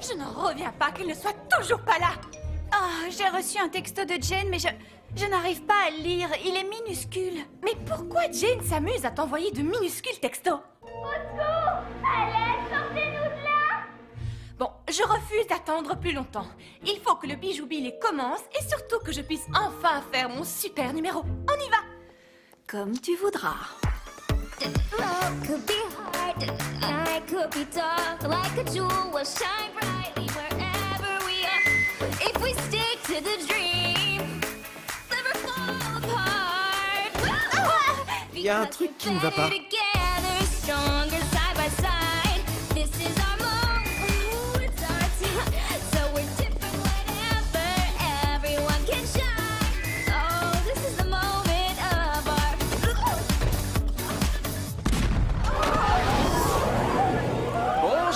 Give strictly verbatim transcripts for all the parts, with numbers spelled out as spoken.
Je n'en reviens pas qu'elle ne soit toujours pas là. Oh, j'ai reçu un texto de Jane, mais je, je n'arrive pas à le lire. Il est minuscule. Mais pourquoi Jane s'amuse à t'envoyer de minuscules textos? Au secours! Allez, sortez-nous de là! Bon, je refuse d'attendre plus longtemps. Il faut que le bijou-billet commence et surtout que je puisse enfin faire mon super numéro. On y va! Comme tu voudras. I could be dark, like a jewel will shine brightly wherever we are. But if we stick to the dream, never fall apart. Il y a un truc qui ne va pas.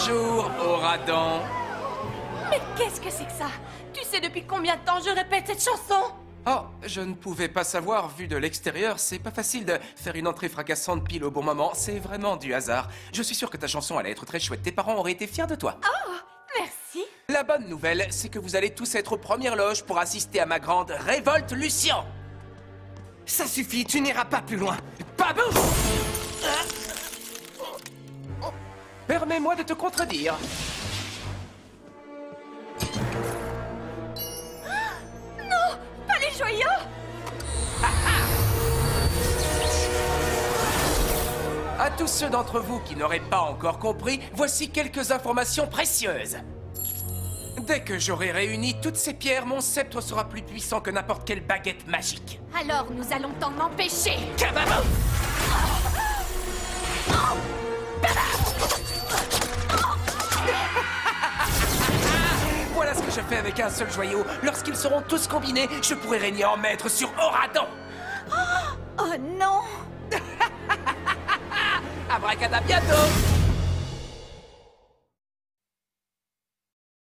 Bonjour, Auradon. Mais qu'est-ce que c'est que ça? Tu sais depuis combien de temps je répète cette chanson? Oh, je ne pouvais pas savoir, vu de l'extérieur, c'est pas facile de faire une entrée fracassante pile au bon moment, c'est vraiment du hasard. Je suis sûr que ta chanson allait être très chouette, tes parents auraient été fiers de toi. Oh, merci. La bonne nouvelle, c'est que vous allez tous être aux premières loges pour assister à ma grande révolte, Lucien. Ça suffit, tu n'iras pas plus loin. Pas bon. Permets-moi de te contredire. Non, pas les joyaux. Ah, ah. À tous ceux d'entre vous qui n'auraient pas encore compris, voici quelques informations précieuses. Dès que j'aurai réuni toutes ces pierres, mon sceptre sera plus puissant que n'importe quelle baguette magique. Alors nous allons t'en empêcher. Kababou! Oh oh Voilà ce que je fais avec un seul joyau. Lorsqu'ils seront tous combinés, je pourrai régner en maître sur Auradon. Oh, oh non. Abracadabra bientôt.